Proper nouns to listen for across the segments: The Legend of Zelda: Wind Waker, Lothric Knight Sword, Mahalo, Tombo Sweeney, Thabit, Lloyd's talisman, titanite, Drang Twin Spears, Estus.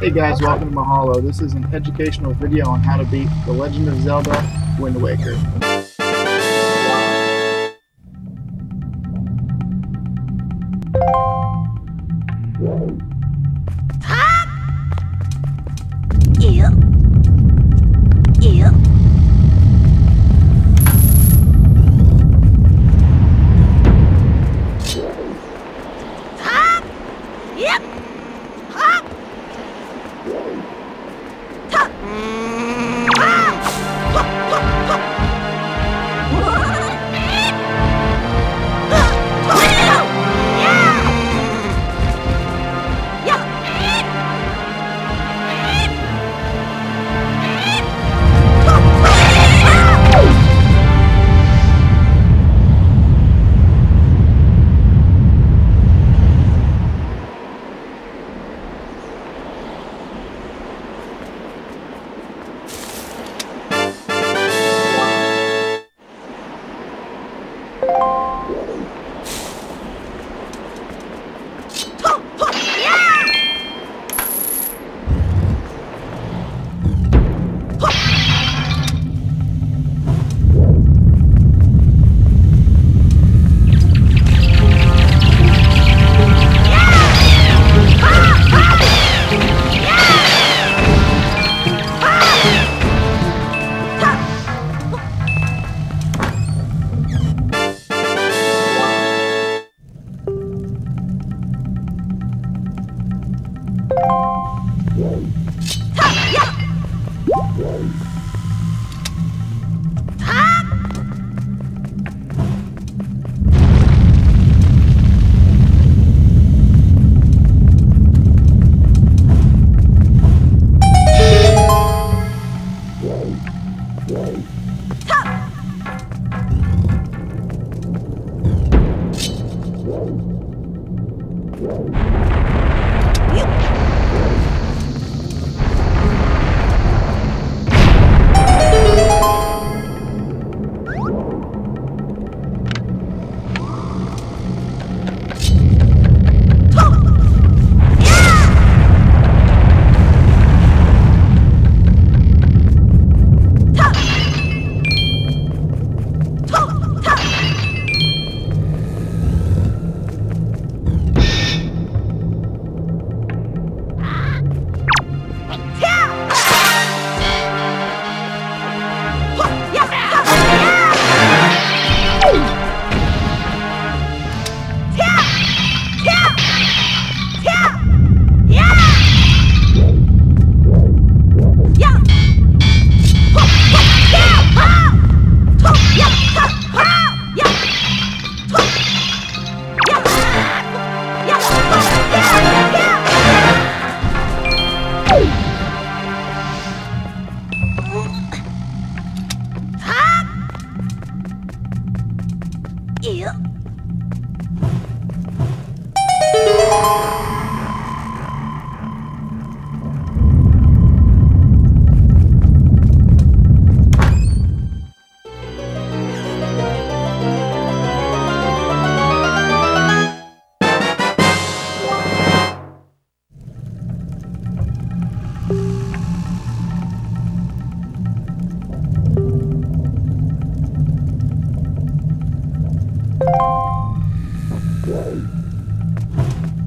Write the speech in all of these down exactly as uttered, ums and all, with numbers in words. Hey guys, welcome to Mahalo. This is an educational video on how to beat The Legend of Zelda: Wind Waker.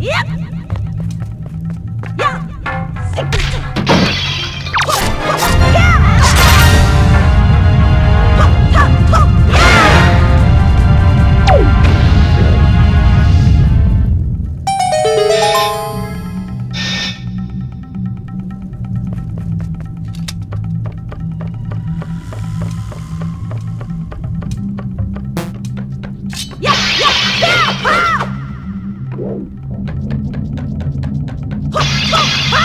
Yeah! Wow!